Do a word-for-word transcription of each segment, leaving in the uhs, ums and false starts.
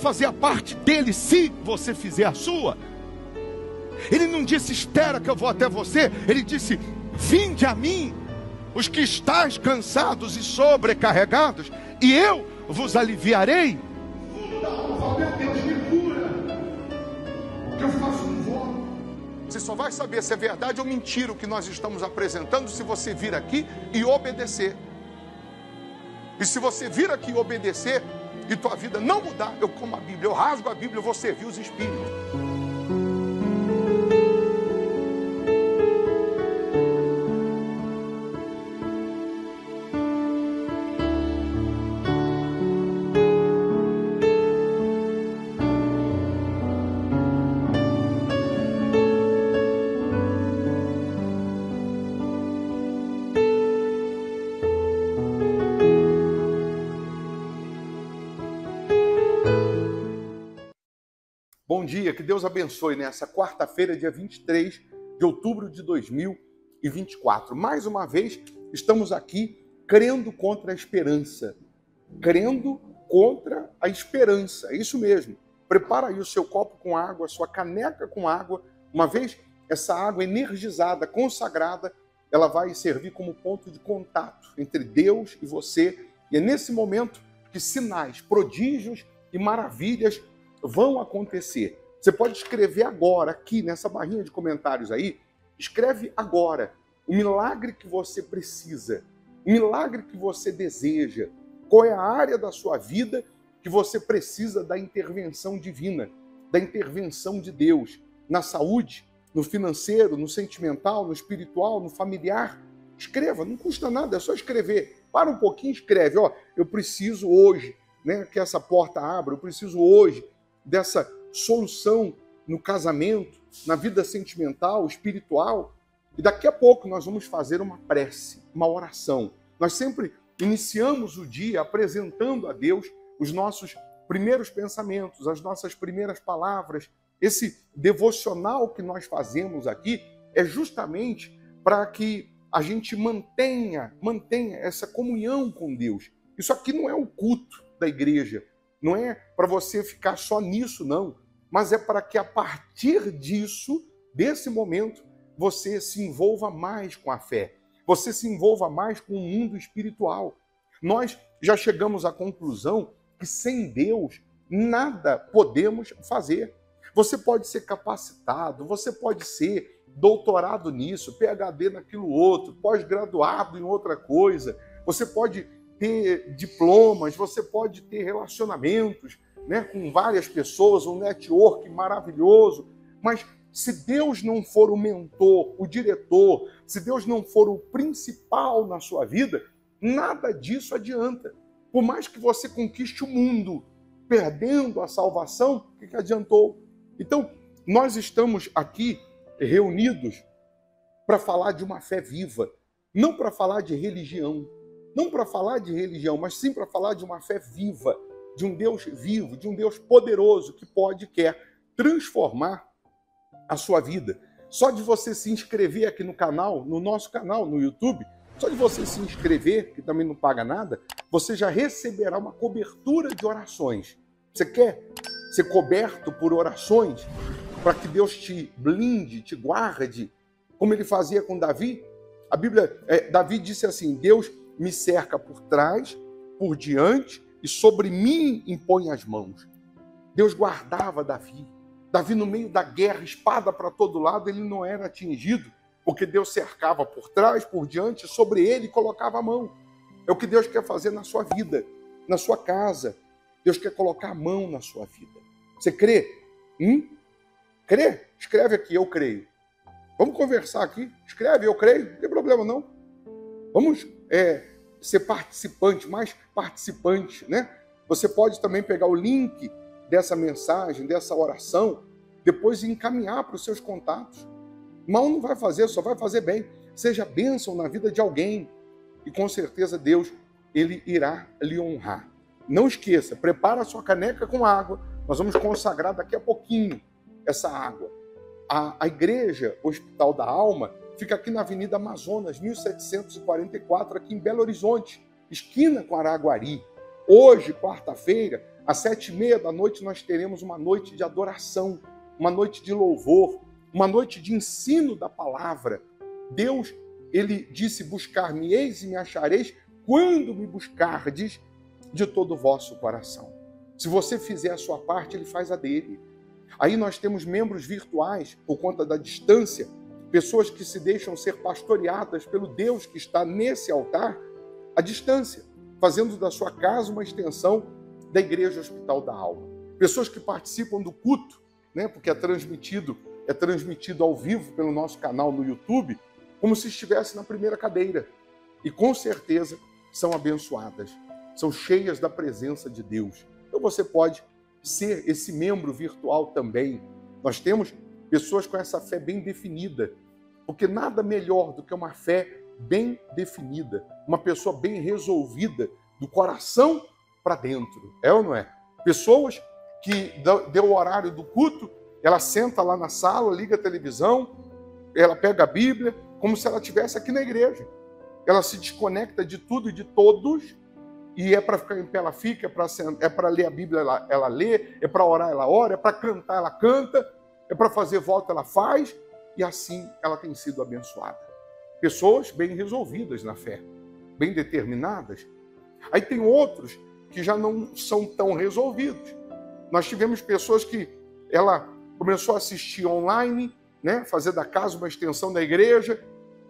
fazer a parte dele se você fizer a sua. Ele não disse, espera que eu vou até você. Ele disse, vinde a mim, os que estáis cansados e sobrecarregados, e eu vos aliviarei. Eu faço um voto. Você só vai saber se é verdade ou mentira o que nós estamos apresentando se você vir aqui e obedecer. E se você vir aqui obedecer e tua vida não mudar, eu como a Bíblia, eu rasgo a Bíblia, eu vou servir os espíritos. Bom dia, que Deus abençoe nessa quarta-feira, dia vinte e três de outubro de dois mil e vinte e quatro. Mais uma vez, estamos aqui crendo contra a esperança. Crendo contra a esperança, é isso mesmo. Prepara aí o seu copo com água, a sua caneca com água. Uma vez essa água energizada, consagrada, ela vai servir como ponto de contato entre Deus e você. E é nesse momento que sinais, prodígios e maravilhas vão acontecer. Você pode escrever agora, aqui nessa barrinha de comentários aí, escreve agora o milagre que você precisa, o milagre que você deseja, qual é a área da sua vida que você precisa da intervenção divina, da intervenção de Deus, na saúde, no financeiro, no sentimental, no espiritual, no familiar. Escreva, não custa nada, é só escrever. Para um pouquinho, escreve, ó, eu preciso hoje, né, que essa porta abra, eu preciso hoje dessa solução no casamento, na vida sentimental, espiritual. E daqui a pouco nós vamos fazer uma prece, uma oração. Nós sempre iniciamos o dia apresentando a Deus os nossos primeiros pensamentos, as nossas primeiras palavras. Esse devocional que nós fazemos aqui é justamente para que a gente mantenha, mantenha essa comunhão com Deus. Isso aqui não é um culto da igreja. Não é para você ficar só nisso, não. Mas é para que a partir disso, desse momento, você se envolva mais com a fé. Você se envolva mais com o mundo espiritual. Nós já chegamos à conclusão que sem Deus, nada podemos fazer. Você pode ser capacitado, você pode ser doutorado nisso, P H D naquilo outro, pós-graduado em outra coisa. Você pode ter diplomas, você pode ter relacionamentos, né, com várias pessoas, um network maravilhoso, mas se Deus não for o mentor, o diretor, se Deus não for o principal na sua vida, nada disso adianta. Por mais que você conquiste o mundo, perdendo a salvação, o que, que adiantou? Então, nós estamos aqui reunidos para falar de uma fé viva, não para falar de religião. Não para falar de religião, mas sim para falar de uma fé viva, de um Deus vivo, de um Deus poderoso que pode e quer transformar a sua vida. Só de você se inscrever aqui no canal, no nosso canal, no YouTube, só de você se inscrever, que também não paga nada, você já receberá uma cobertura de orações. Você quer ser coberto por orações para que Deus te blinde, te guarde, como ele fazia com Davi? A Bíblia, é, Davi disse assim, Deus me cerca por trás, por diante, e sobre mim impõe as mãos. Deus guardava Davi. Davi, no meio da guerra, espada para todo lado, ele não era atingido, porque Deus cercava por trás, por diante, sobre ele e colocava a mão. É o que Deus quer fazer na sua vida, na sua casa. Deus quer colocar a mão na sua vida. Você crê? Hum? Crê? Escreve aqui, eu creio. Vamos conversar aqui. Escreve, eu creio. Não tem problema, não. Vamos é, ser participante, mais participante, né? Você pode também pegar o link dessa mensagem, dessa oração, depois encaminhar para os seus contatos. Mal não vai fazer, só vai fazer bem. Seja bênção na vida de alguém e com certeza Deus, ele irá lhe honrar. Não esqueça, prepara a sua caneca com água. Nós vamos consagrar daqui a pouquinho essa água. A, a Igreja Hospital da Alma fica aqui na Avenida Amazonas, mil setecentos e quarenta e quatro, aqui em Belo Horizonte, esquina com Araguari. Hoje, quarta-feira, Às sete e meia da noite nós teremos uma noite de adoração, uma noite de louvor, uma noite de ensino da palavra. Deus, ele disse, buscar-me-eis e me achareis quando me buscardes de todo o vosso coração. Se você fizer a sua parte, ele faz a dele. Aí nós temos membros virtuais, por conta da distância, pessoas que se deixam ser pastoreadas pelo Deus que está nesse altar, à distância, fazendo da sua casa uma extensão da Igreja Hospital da Alma. Pessoas que participam do culto, né, porque é transmitido, é transmitido ao vivo pelo nosso canal no YouTube, como se estivesse na primeira cadeira. E com certeza são abençoadas, são cheias da presença de Deus. Então você pode ser esse membro virtual também. Nós temos pessoas com essa fé bem definida, porque nada melhor do que uma fé bem definida, uma pessoa bem resolvida, do coração para dentro, é ou não é? Pessoas que deu o horário do culto, ela senta lá na sala, liga a televisão, ela pega a Bíblia, como se ela estivesse aqui na igreja. Ela se desconecta de tudo e de todos, e é para ficar em pé, ela fica, é para é para ler a Bíblia, ela, ela lê, é para orar, ela ora, é para cantar, ela canta, é para fazer volta, ela faz, e assim ela tem sido abençoada. Pessoas bem resolvidas na fé, bem determinadas. Aí tem outros que já não são tão resolvidos. Nós tivemos pessoas que ela começou a assistir online, né, fazer da casa uma extensão da igreja,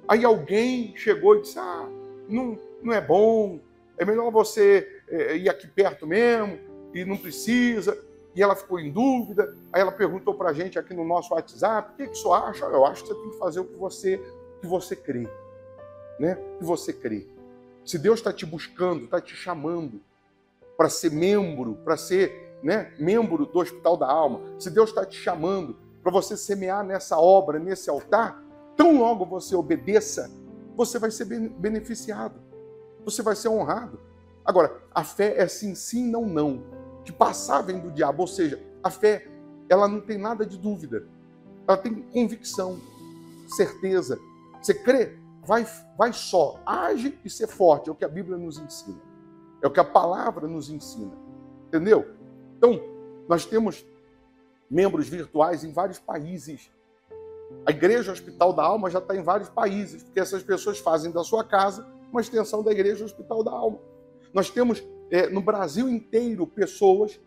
aí alguém chegou e disse, ah, não, não é bom, é melhor você é, ir aqui perto mesmo, e não precisa, e ela ficou em dúvida, aí ela perguntou para a gente aqui no nosso WhatsApp, o que, que você acha? Eu acho que você tem que fazer o que você, que você crê, né? O que você crê. Se Deus está te buscando, está te chamando para ser membro, para ser né, membro do Hospital da Alma, se Deus está te chamando para você semear nessa obra, nesse altar, tão logo você obedeça, você vai ser beneficiado, você vai ser honrado. Agora, a fé é sim, sim, não, não, que passagem do diabo, ou seja, a fé, ela não tem nada de dúvida, ela tem convicção, certeza, você crê, vai, vai só, age e ser forte, é o que a Bíblia nos ensina, é o que a palavra nos ensina, entendeu? Então, nós temos membros virtuais em vários países. A Igreja Hospital da Alma já está em vários países, porque essas pessoas fazem da sua casa uma extensão da Igreja Hospital da Alma. Nós temos é, no Brasil inteiro pessoas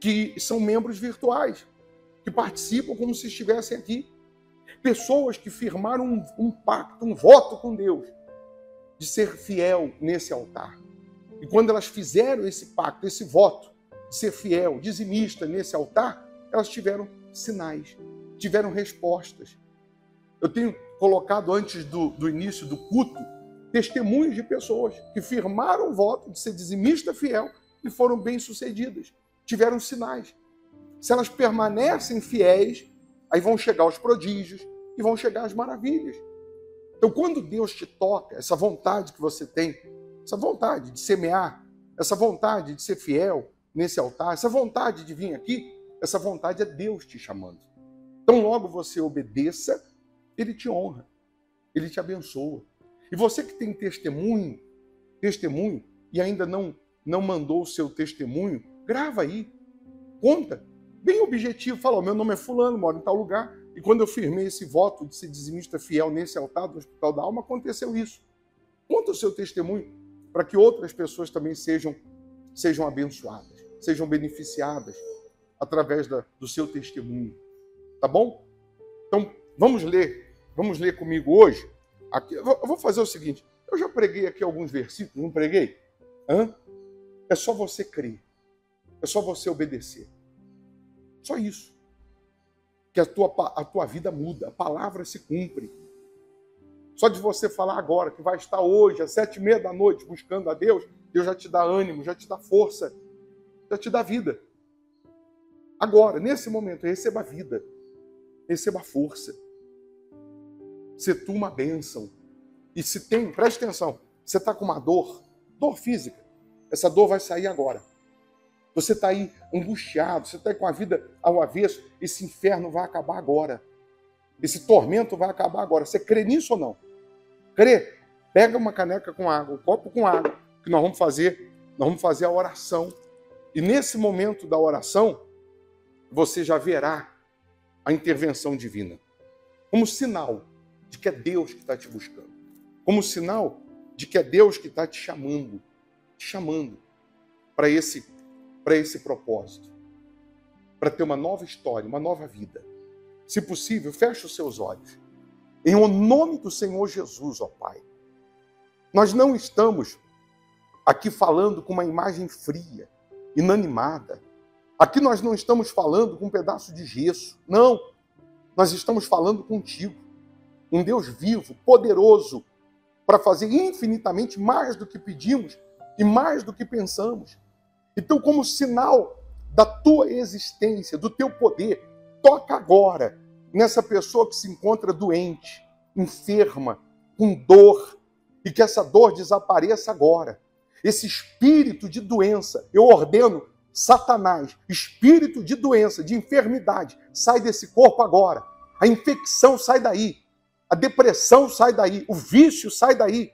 que são membros virtuais, que participam como se estivessem aqui. Pessoas que firmaram um, um pacto, um voto com Deus, de ser fiel nesse altar. E quando elas fizeram esse pacto, esse voto, de ser fiel, dizimista nesse altar, elas tiveram sinais, tiveram respostas. Eu tenho colocado antes do, do início do culto, testemunhos de pessoas que firmaram o voto de ser dizimista fiel e foram bem-sucedidas, tiveram sinais. Se elas permanecem fiéis, aí vão chegar os prodígios e vão chegar as maravilhas. Então, quando Deus te toca, essa vontade que você tem, essa vontade de semear, essa vontade de ser fiel nesse altar, essa vontade de vir aqui, essa vontade é Deus te chamando. Então, logo você obedeça, ele te honra, ele te abençoa. E você que tem testemunho, testemunho, e ainda não, não mandou o seu testemunho, grava aí, conta, bem objetivo, fala, oh, meu nome é fulano, moro em tal lugar, e quando eu firmei esse voto de ser dizimista fiel nesse altar do Hospital da Alma, aconteceu isso. Conta o seu testemunho, para que outras pessoas também sejam, sejam abençoadas, sejam beneficiadas através da, do seu testemunho. Tá bom? Então, vamos ler. Vamos ler comigo hoje. Aqui, eu vou fazer o seguinte. Eu já preguei aqui alguns versículos, não preguei? Hã? É só você crer. É só você obedecer. Só isso. Que a tua, a tua vida muda. A palavra se cumpre. Só de você falar agora, que vai estar hoje, às sete e meia da noite, buscando a Deus, Deus já te dá ânimo, já te dá força, já te dá vida. Agora, nesse momento, receba vida. Receba força. Se tu uma bênção. E se tem, preste atenção, você está com uma dor, dor física. Essa dor vai sair agora. Você está aí angustiado, você está com a vida ao avesso. Esse inferno vai acabar agora. Esse tormento vai acabar agora. Você crê nisso ou não? Crê? Pega uma caneca com água, um copo com água, que nós vamos fazer, nós vamos fazer a oração. E nesse momento da oração, você já verá a intervenção divina como sinal de que é Deus que está te buscando, como sinal de que é Deus que está te chamando, te chamando para esse, para esse propósito, para ter uma nova história, uma nova vida. Se possível, feche os seus olhos. Em o nome do Senhor Jesus, ó Pai, nós não estamos aqui falando com uma imagem fria, inanimada. Aqui nós não estamos falando com um pedaço de gesso. Não, nós estamos falando contigo, um Deus vivo, poderoso, para fazer infinitamente mais do que pedimos e mais do que pensamos. Então, como sinal da tua existência, do teu poder, toca agora nessa pessoa que se encontra doente, enferma, com dor, e que essa dor desapareça agora. Esse espírito de doença, eu ordeno, Satanás, espírito de doença, de enfermidade, sai desse corpo agora. A infecção sai daí, a depressão sai daí, o vício sai daí,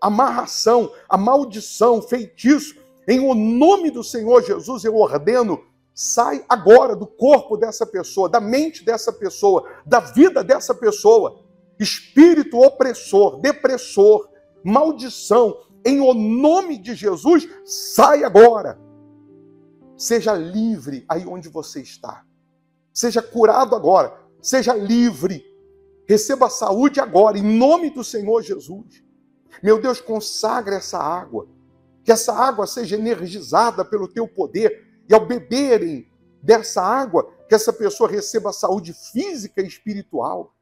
a amarração, a maldição, o feitiço. Em o nome do Senhor Jesus, eu ordeno, sai agora do corpo dessa pessoa, da mente dessa pessoa, da vida dessa pessoa. Espírito opressor, depressor, maldição, em o nome de Jesus, sai agora. Seja livre aí onde você está. Seja curado agora. Seja livre. Receba a saúde agora, em nome do Senhor Jesus. Meu Deus, consagra essa água. Que essa água seja energizada pelo teu poder. E ao beberem dessa água, que essa pessoa receba a saúde física e espiritual.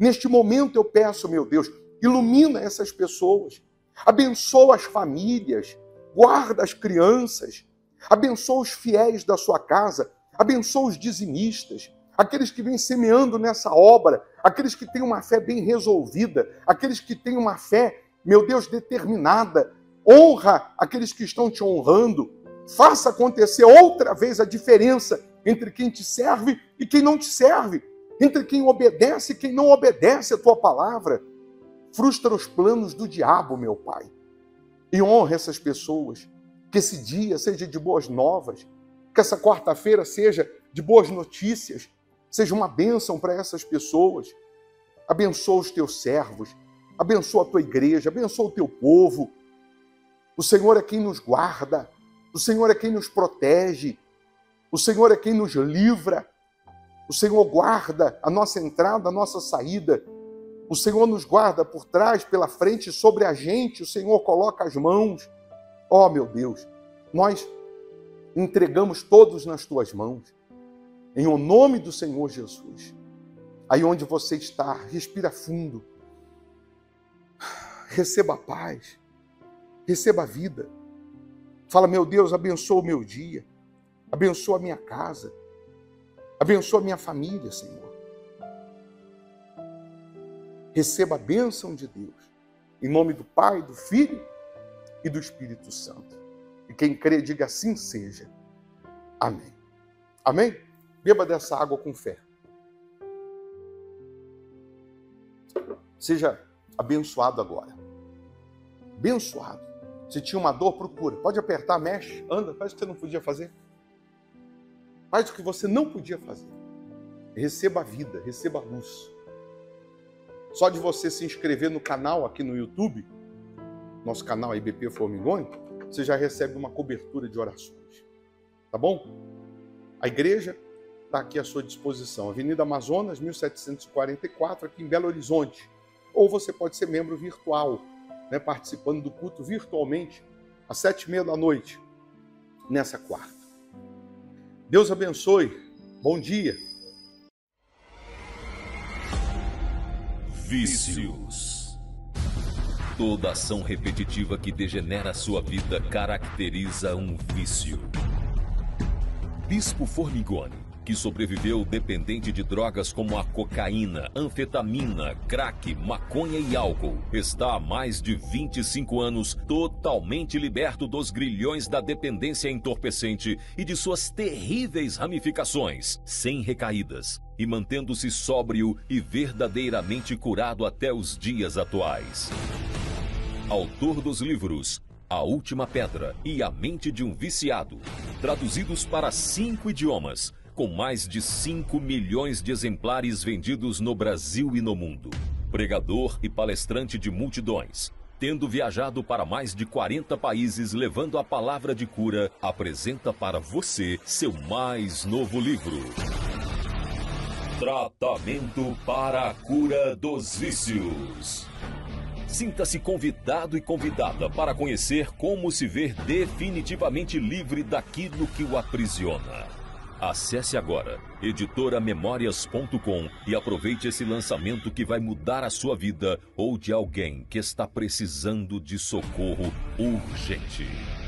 Neste momento eu peço, meu Deus, ilumina essas pessoas. Abençoa as famílias. Guarda as crianças. Abençoa os fiéis da sua casa. Abençoa os dizimistas. Aqueles que vêm semeando nessa obra. Aqueles que têm uma fé bem resolvida. Aqueles que têm uma fé, meu Deus, determinada. Honra aqueles que estão te honrando. Faça acontecer outra vez a diferença entre quem te serve e quem não te serve. Entre quem obedece e quem não obedece a tua palavra. Frustra os planos do diabo, meu Pai. E honra essas pessoas. Que esse dia seja de boas novas. Que essa quarta-feira seja de boas notícias. Seja uma bênção para essas pessoas. Abençoa os teus servos. Abençoa a tua igreja. Abençoa o teu povo. O Senhor é quem nos guarda. O Senhor é quem nos protege. O Senhor é quem nos livra. O Senhor guarda a nossa entrada, a nossa saída. O Senhor nos guarda por trás, pela frente, sobre a gente. O Senhor coloca as mãos. Ó, meu Deus, nós entregamos todos nas tuas mãos. Em o nome do Senhor Jesus. Aí onde você está, respira fundo. Receba a paz. Receba a vida. Fala, meu Deus, abençoa o meu dia. Abençoa a minha casa. Abençoa a minha família, Senhor. Receba a bênção de Deus. Em nome do Pai, do Filho e do Espírito Santo. E quem crê, diga assim seja. Amém. Amém? Beba dessa água com fé. Seja abençoado agora. Abençoado. Se tinha uma dor, procura. Pode apertar, mexe, anda. Faz o que você não podia fazer. Faz o que você não podia fazer. Receba a vida, receba a luz. Só de você se inscrever no canal aqui no YouTube, nosso canal Bispo Formigoni, você já recebe uma cobertura de orações. Tá bom? A igreja está aqui à sua disposição. Avenida Amazonas, mil setecentos e quarenta e quatro, aqui em Belo Horizonte. Ou você pode ser membro virtual, né, participando do culto virtualmente, às sete e meia da noite, nessa quarta. Deus abençoe. Bom dia. Vícios. Toda ação repetitiva que degenera sua vida caracteriza um vício. Bispo Formigoni, que sobreviveu dependente de drogas como a cocaína, anfetamina, crack, maconha e álcool, está há mais de vinte e cinco anos totalmente liberto dos grilhões da dependência entorpecente e de suas terríveis ramificações, sem recaídas, e mantendo-se sóbrio e verdadeiramente curado até os dias atuais. Autor dos livros A Última Pedra e A Mente de um Viciado, traduzidos para cinco idiomas, com mais de cinco milhões de exemplares vendidos no Brasil e no mundo. Pregador e palestrante de multidões, tendo viajado para mais de quarenta países levando a palavra de cura, apresenta para você seu mais novo livro. Tratamento para a cura dos vícios. Sinta-se convidado e convidada para conhecer como se ver definitivamente livre daquilo que o aprisiona. Acesse agora editora memórias ponto com e aproveite esse lançamento que vai mudar a sua vida ou de alguém que está precisando de socorro urgente.